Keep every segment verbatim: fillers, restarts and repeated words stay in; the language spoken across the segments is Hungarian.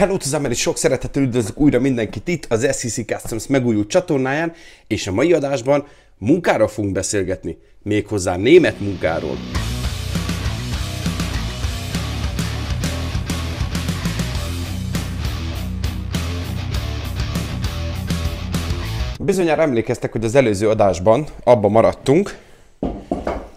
Hello zusammen, és sok szeretettel üdvözlök újra mindenkit itt az es cé cé Customs megújult csatornáján, és a mai adásban munkára fogunk beszélgetni, méghozzá német munkáról. Bizonyára emlékeztek, hogy az előző adásban abban maradtunk,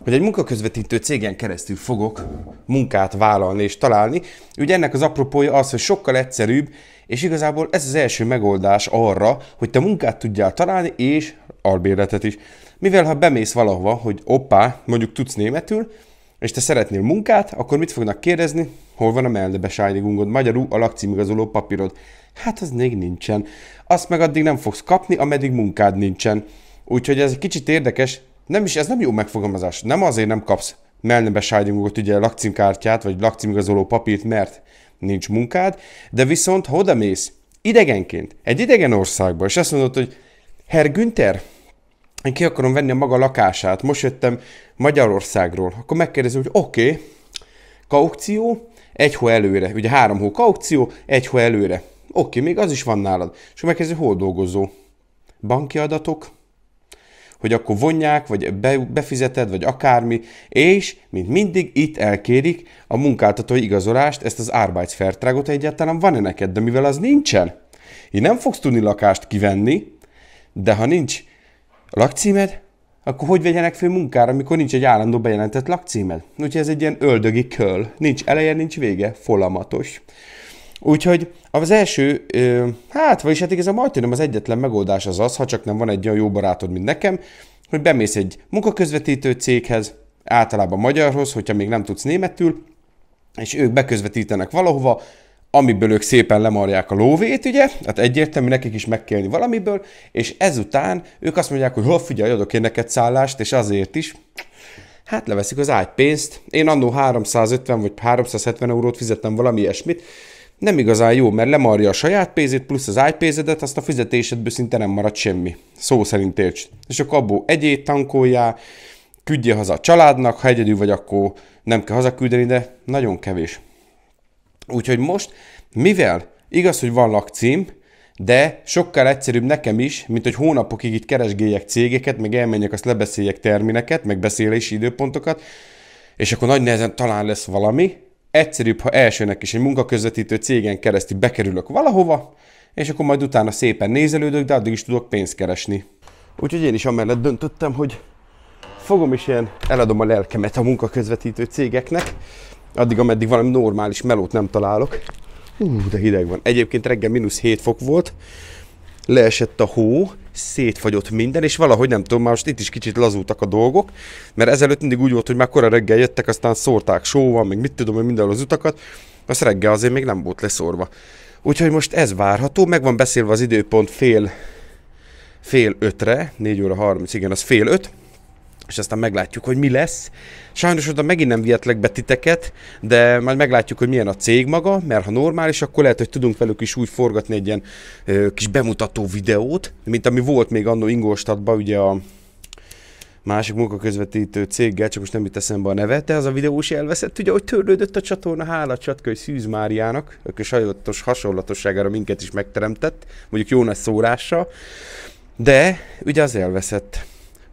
hogy egy munkaközvetítő cégen keresztül fogok munkát vállalni és találni. Ugye ennek az apropója az, hogy sokkal egyszerűbb, és igazából ez az első megoldás arra, hogy te munkát tudjál találni, és albérletet is. Mivel ha bemész valahova, hogy oppá, mondjuk tudsz németül, és te szeretnél munkát, akkor mit fognak kérdezni? Hol van a Meldebescheinigungod? Magyarul a lakcímigazoló papírod. Hát az még nincsen. Azt meg addig nem fogsz kapni, ameddig munkád nincsen. Úgyhogy ez egy kicsit érdekes. Nem is, ez nem jó megfogalmazás. Nem azért nem kapsz Meldebescheinigungot, ugye lakcímkártyát, vagy lakcímigazoló papírt, mert nincs munkád, de viszont ha odamész idegenként, egy idegen országba, és azt mondod, hogy Herr Günther, én ki akarom venni a maga lakását, most jöttem Magyarországról, akkor megkérdezi, hogy oké, okay, kaukció, egy hó előre, ugye három hó kaukció, egy hó előre. Oké, okay, még az is van nálad. És megkérdezi, hol dolgozó? Banki adatok? Hogy akkor vonják, vagy be, befizeted, vagy akármi, és mint mindig itt elkérik a munkáltatói igazolást, ezt az Arbeitsvertrágot, egyáltalán van-e neked, de mivel az nincsen, így nem fogsz tudni lakást kivenni, de ha nincs lakcímed, akkor hogy vegyenek fel munkára, amikor nincs egy állandó bejelentett lakcímed? Úgyhogy ez egy ilyen öldögi köl, nincs eleje, nincs vége, folyamatos. Úgyhogy az első, hát vagyis hát ez a majdnem az egyetlen megoldás az az, ha csak nem van egy olyan jó barátod, mint nekem, hogy bemész egy munkaközvetítő céghez, általában magyarhoz, hogyha még nem tudsz németül, és ők beközvetítenek valahova, amiből ők szépen lemarják a lóvét, ugye, hát egyértelmű, nekik is meg kell élni valamiből, és ezután ők azt mondják, hogy ha figyelj, adok én neked szállást, és azért is, hát leveszik az ágypénzt. Én annó háromszázötven vagy háromszázhetven eurót fizettem valami ilyesmit, nem igazán jó, mert lemarja a saját pénzét, plusz az ágypénzedet, azt a fizetésedből szinte nem marad semmi. Szó szerint értsd. És akkor abból egyét tankoljál, küldjél haza a családnak, ha egyedül vagy, akkor nem kell hazaküldeni, de nagyon kevés. Úgyhogy most, mivel igaz, hogy van lakcím, de sokkal egyszerűbb nekem is, mint hogy hónapokig itt keresgéljek cégeket, meg elmenjek, azt lebeszéljek termineket, meg beszélési időpontokat, és akkor nagy nehezen talán lesz valami. Egyszerűbb, ha elsőnek is egy munkaközvetítő cégen keresztül bekerülök valahova, és akkor majd utána szépen nézelődök, de addig is tudok pénzt keresni. Úgyhogy én is amellett döntöttem, hogy fogom is ilyen, eladom a lelkemet a munkaközvetítő cégeknek, addig, ameddig valami normális melót nem találok. Hú, de hideg van. Egyébként reggel mínusz hét fok volt, leesett a hó, szétfagyott minden, és valahogy nem tudom, már most itt is kicsit lazultak a dolgok, mert ezelőtt mindig úgy volt, hogy már kora reggel jöttek, aztán szórták sóval, meg mit tudom, hogy mindenhol az utakat, azt reggel azért még nem volt leszórva. Úgyhogy most ez várható, meg van beszélve az időpont fél, fél ötre, négy óra harminc, igen, az fél öt, és aztán meglátjuk, hogy mi lesz. Sajnos oda megint nem vihetlek be titeket, de majd meglátjuk, hogy milyen a cég maga, mert ha normális, akkor lehet, hogy tudunk velük is úgy forgatni egy ilyen ö, kis bemutató videót, mint ami volt még anno Ingolstadtban, ugye a másik munkaközvetítő céggel, csak most nem jut eszembe a neve, de az a videó is elveszett, ugye, hogy törlődött a csatorna, hála Csatkai Szűz Máriának, aki sajátos hasonlatosságára minket is megteremtett, mondjuk jó nagy szórással, de ugye az elveszett.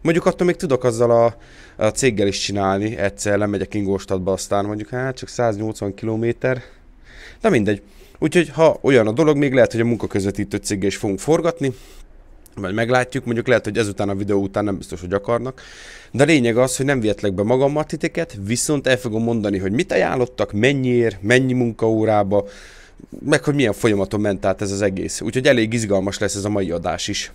Mondjuk attól még tudok azzal a, a céggel is csinálni, egyszer lemegyek Ingolstadtba, aztán mondjuk hát csak száznyolcvan kilométer, de mindegy. Úgyhogy ha olyan a dolog, még lehet, hogy a munkaközvetítő céggel is fogunk forgatni, vagy meglátjuk, mondjuk lehet, hogy ezután a videó után nem biztos, hogy akarnak. De a lényeg az, hogy nem vihetlek be magammal titeket, viszont el fogom mondani, hogy mit ajánlottak, mennyiért, mennyi munkaórába, meg hogy milyen folyamaton ment át ez az egész. Úgyhogy elég izgalmas lesz ez a mai adás is.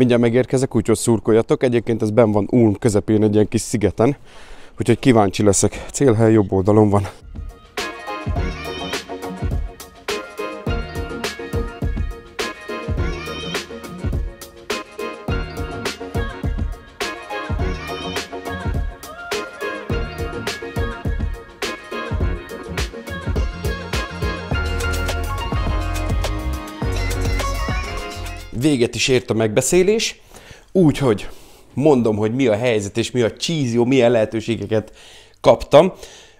Mindjárt megérkezek, úgyhogy szurkoljatok. Egyébként ez benn van Ulm közepén egy ilyen kis szigeten, úgyhogy kíváncsi leszek. Célhely jobb oldalon van. Véget is ért a megbeszélés, úgyhogy mondom, hogy mi a helyzet és mi a csízió, milyen lehetőségeket kaptam.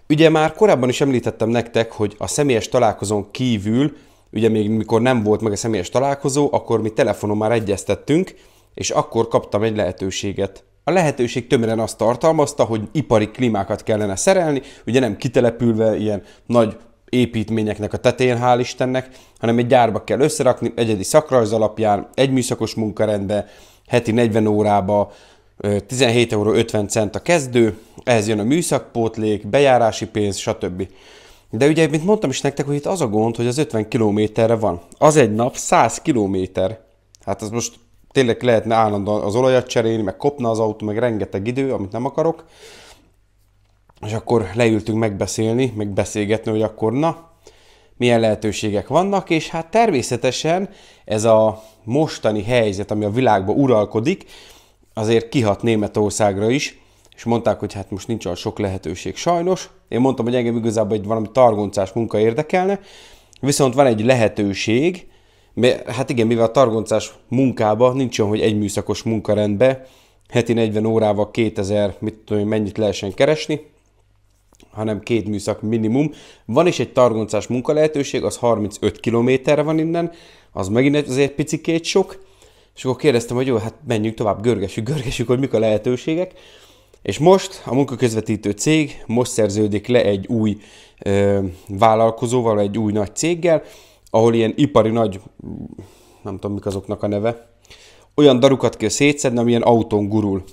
Ugye már korábban is említettem nektek, hogy a személyes találkozón kívül, ugye még mikor nem volt meg a személyes találkozó, akkor mi telefonon már egyeztettünk, és akkor kaptam egy lehetőséget. A lehetőség tömören azt tartalmazta, hogy ipari klímákat kellene szerelni, ugye nem kitelepülve ilyen nagy építményeknek a tetején, hál' Istennek, hanem egy gyárba kell összerakni, egyedi szakrajz alapján, egy műszakos munkarendbe, heti negyven órába, tizenhét euró ötven cent a kezdő, ehhez jön a műszakpótlék, bejárási pénz, stb. De ugye, mint mondtam is nektek, hogy itt az a gond, hogy az ötven kilométerre van. Az egy nap száz kilométer. Hát az most tényleg lehetne állandóan az olajat cserélni, meg kopna az autó, meg rengeteg idő, amit nem akarok. És akkor leültünk megbeszélni, meg beszélgetni, hogy akkor na, milyen lehetőségek vannak, és hát természetesen ez a mostani helyzet, ami a világban uralkodik, azért kihat Németországra is, és mondták, hogy hát most nincs olyan sok lehetőség, sajnos. Én mondtam, hogy engem igazából egy valami targoncás munka érdekelne, viszont van egy lehetőség, mert, hát igen, mivel a targoncás munkában nincs olyan, hogy egy műszakos munkarendbe, heti negyven órával kétezer, mit tudom, mennyit lehessen keresni, hanem két műszak minimum. Van is egy targoncás munkalehetőség, az harmincöt kilométerre van innen, az megint azért picikét sok, és akkor kérdeztem, hogy jó, hát menjünk tovább, görgessük, görgessük, hogy mik a lehetőségek. És most a munkaközvetítő cég most szerződik le egy új ö, vállalkozóval, egy új nagy céggel, ahol ilyen ipari nagy, nem tudom mik azoknak a neve, olyan darukat kell szétszedni, ami ilyen autón gurul.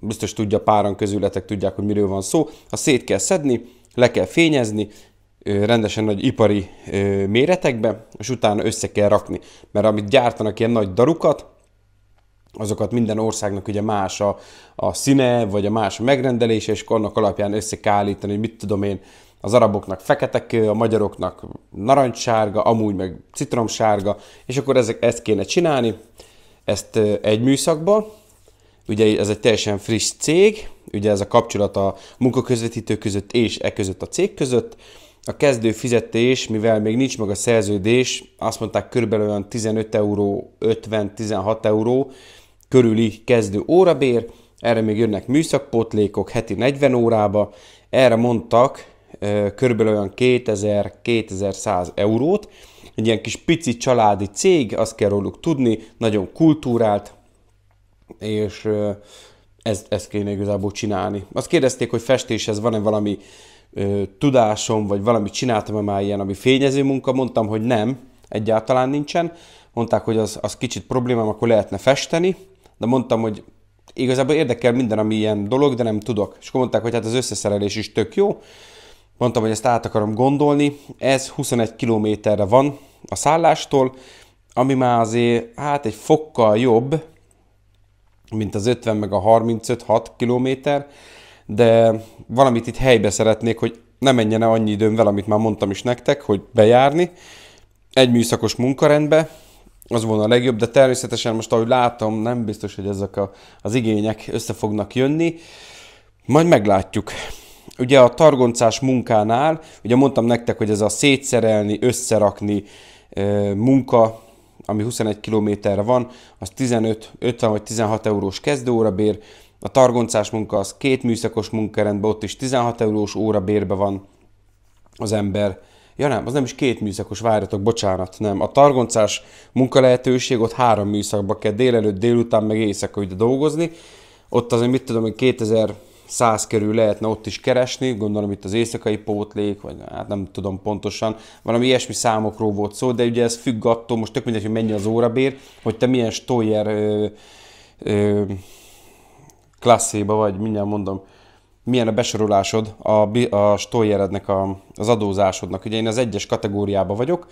Biztos tudja, páran közületek tudják, hogy miről van szó. Ha szét kell szedni, le kell fényezni, rendesen nagy ipari méretekbe, és utána össze kell rakni. Mert amit gyártanak ilyen nagy darukat, azokat minden országnak ugye más a, a színe, vagy a más a megrendelése, és annak alapján össze kell állítani, hogy mit tudom én, az araboknak feketek, a magyaroknak narancssárga, amúgy meg citromsárga, és akkor ezek, ezt kéne csinálni, ezt egy műszakba. Ugye ez egy teljesen friss cég, ugye ez a kapcsolat a munkaközvetítő között és e között a cég között. A kezdő fizetés, mivel még nincs meg a szerződés, azt mondták körülbelül olyan tizenöt euró ötven tizenhat euró körüli kezdő órabér, erre még jönnek műszakpótlékok heti negyven órába, erre mondtak körülbelül olyan kétezer-kétezerszáz eurót. Egy ilyen kis pici családi cég, azt kell róluk tudni, nagyon kultúrált, és ezt, ezt kéne igazából csinálni. Azt kérdezték, hogy festéshez van-e valami ö, tudásom, vagy valami csináltam-e már ilyen, ami fényező munka. Mondtam, hogy nem, egyáltalán nincsen. Mondták, hogy az, az kicsit problémám, akkor lehetne festeni, de mondtam, hogy igazából érdekel minden, ami ilyen dolog, de nem tudok. És akkor mondták, hogy hát az összeszerelés is tök jó. Mondtam, hogy ezt át akarom gondolni. Ez huszonegy kilométerre van a szállástól, ami már azért hát egy fokkal jobb, mint az ötven meg a harmincöt hat kilométer, de valamit itt helybe szeretnék, hogy ne menjen el annyi időm vele, amit már mondtam is nektek, hogy bejárni. Egy műszakos munkarendbe, az volna a legjobb, de természetesen most, ahogy látom, nem biztos, hogy ezek a, az igények össze fognak jönni. Majd meglátjuk. Ugye a targoncás munkánál, ugye mondtam nektek, hogy ez a szétszerelni, összerakni munka, ami huszonegy kilométerre van, az tizenöt, ötven vagy tizenhat eurós kezdőórabér, a targoncás munka az két műszakos munkarendben, ott is tizenhat eurós órabérbe van az ember. Ja nem, az nem is két műszakos, várjatok, bocsánat, nem. A targoncás munkalehetőség, ott három műszakba kell délelőtt, délután, meg éjszaka ide dolgozni. Ott azért mit tudom, hogy kétezer-száz körül lehetne ott is keresni, gondolom itt az éjszakai pótlék, vagy hát nem tudom pontosan, valami ilyesmi számokról volt szó, de ugye ez függ attól, most tök mindegy, hogy mennyi az órabér, hogy te milyen Stoyer ö, ö, klasszéba vagy, mindjárt mondom, milyen a besorolásod a, a Stoyerednek, a, az adózásodnak. Ugye én az egyes kategóriába vagyok,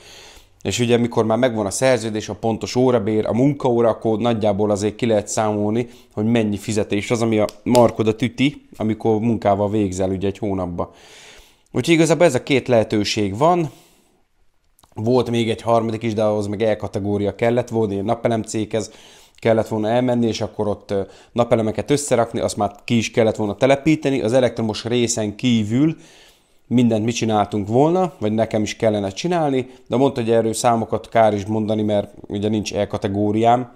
És ugye mikor már megvan a szerződés, a pontos órabér, a munkaórakód, nagyjából azért ki lehet számolni, hogy mennyi fizetés az, ami a markodat üti, amikor munkával végzel ugye egy hónapba. Úgyhogy igazából ez a két lehetőség van. Volt még egy harmadik is, de ahhoz meg E-kategória kellett volna, ilyen napelemcéghez kellett volna elmenni, és akkor ott napelemeket összerakni, azt már ki is kellett volna telepíteni. Az elektromos részen kívül mindent mi csináltunk volna, vagy nekem is kellene csinálni, de mondta, hogy erről számokat kár is mondani, mert ugye nincs E-kategóriám,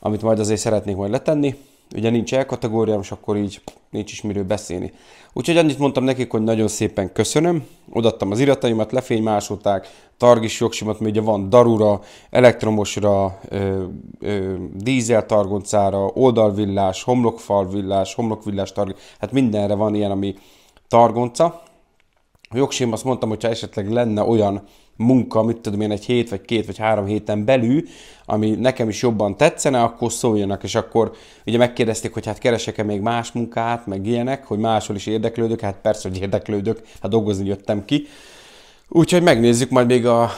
amit majd azért szeretnék majd letenni. Ugye nincs E-kategóriám, és akkor így nincs is miről beszélni. Úgyhogy annyit mondtam nekik, hogy nagyon szépen köszönöm. Odaadtam az irataimat, lefénymásolták, targis jogsimat, mert ugye van darura, elektromosra, ö, ö, dízel targoncára, oldalvillás, homlokfalvillás, homlokvillás targis, hát mindenre van ilyen, ami targonca. A jogsim, azt mondtam, hogyha esetleg lenne olyan munka, mit tudom én, egy hét, vagy két, vagy három héten belül, ami nekem is jobban tetszene, akkor szóljanak, és akkor ugye megkérdezték, hogy hát keresek-e még más munkát, meg ilyenek, hogy máshol is érdeklődök, hát persze, hogy érdeklődök, hát dolgozni jöttem ki. Úgyhogy megnézzük, majd még a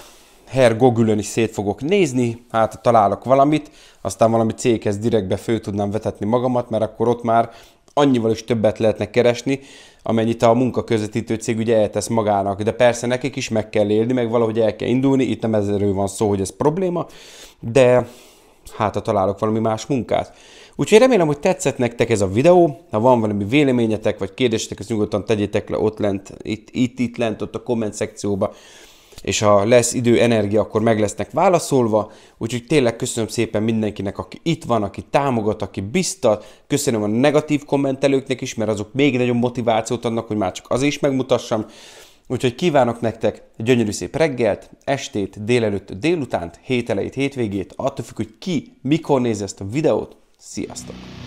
Herr Google-ön is szét fogok nézni, hát találok valamit, aztán valami céghez direktbe föl tudnám vetetni magamat, mert akkor ott már annyival is többet lehetne keresni, amennyit a munkaközvetítő cég ugye eltesz magának. De persze nekik is meg kell élni, meg valahogy el kell indulni, itt nem ezerről van szó, hogy ez probléma, de hát ha találok valami más munkát. Úgyhogy remélem, hogy tetszett nektek ez a videó, ha van valami véleményetek, vagy kérdésetek, ezt nyugodtan tegyétek le ott lent, itt, itt, itt lent, ott a komment szekcióba, és ha lesz idő, energia, akkor meg lesznek válaszolva. Úgyhogy tényleg köszönöm szépen mindenkinek, aki itt van, aki támogat, aki biztat. Köszönöm a negatív kommentelőknek is, mert azok még nagyobb motivációt adnak, hogy már csak azért is megmutassam. Úgyhogy kívánok nektek gyönyörű szép reggelt, estét, délelőtt, délutánt, hételejét, hétvégét, attól függ, hogy ki, mikor néz ezt a videót. Sziasztok!